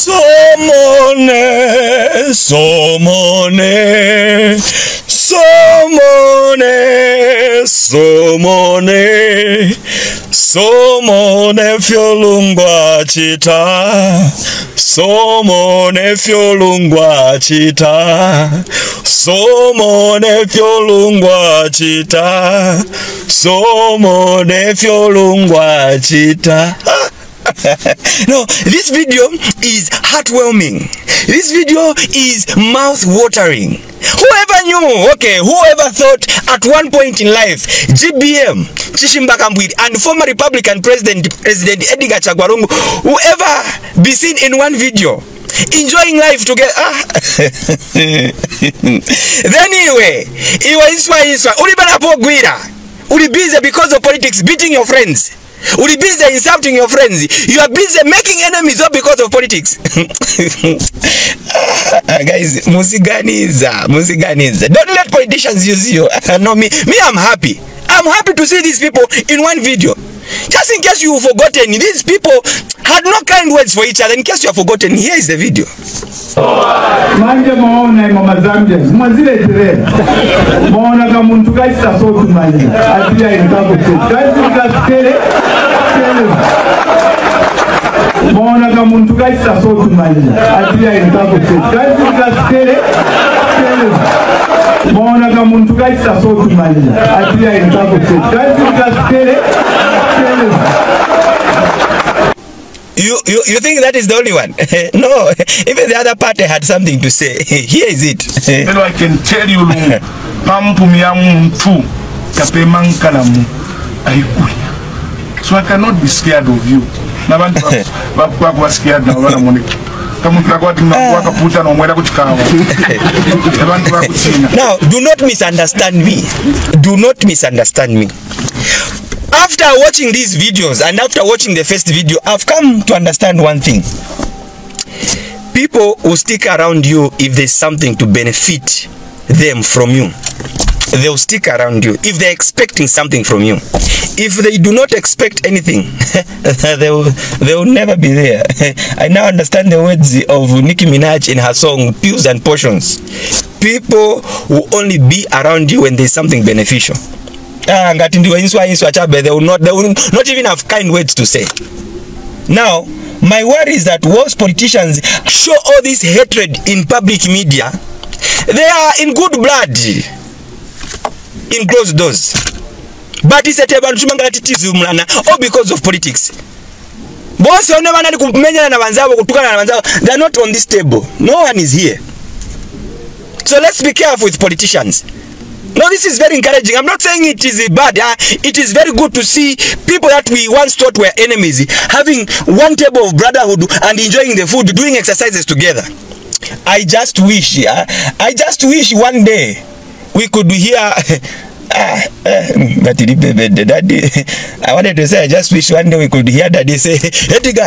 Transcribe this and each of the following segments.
Somone fyolungwa chita, somone fyolungwa chita, somone fyolungwa chita, somone fyolungwa chita. No, this video is heartwarming. This video is mouth-watering. Whoever knew, okay, whoever thought at one point in life, GBM, Chishimba Kambwili, and former Republican President Edgar Lungu, whoever be seen in one video, enjoying life together. Then anyway, iwa iswa. Ulibanapo gwira. Ulibize because of politics, beating your friends. Will you be busy insulting your friends? You are busy making enemies all because of politics. Guys, Musiganiza. Don't let politicians use you. No, me, I'm happy. I'm happy to see these people in one video. Just in case you've forgotten, these people had no kind words for each other. In case you have forgotten, here is the video. You think that is the only one? No, even the other party had something to say. Here is it. Then I can tell you, so I cannot be scared of you. Now, do not misunderstand me. Do not misunderstand me. After watching these videos and after watching the first video, I've come to understand one thing. People will stick around you if there's something to benefit them from you. They'll stick around you if they're expecting something from you. If they do not expect anything, they will never be there. I now understand the words of Nicki Minaj in her song Pills and Portions. People will only be around you when there's something beneficial. They will not even have kind words to say. Now, my worry is that once politicians show all this hatred in public media, they are in good blood in closed doors. But it's a all because of politics. They are not on this table. No one is here. So let's be careful with politicians. No, this is very encouraging. I'm not saying it is bad. It is very good to see people that we once thought were enemies having one table of brotherhood and enjoying the food, doing exercises together. I just wish one day we could hear. I wanted to say, I just wish one day we could hear Daddy say, Edgar.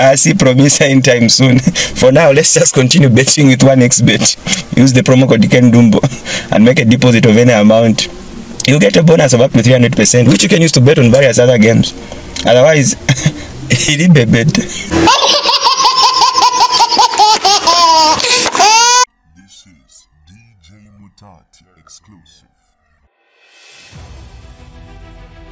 I see promise in time soon. For now, let's just continue betting with 1xbet. Use the promo code Kendumbo and make a deposit of any amount. You'll get a bonus of up to 300%, which you can use to bet on various other games. Otherwise, it be bet.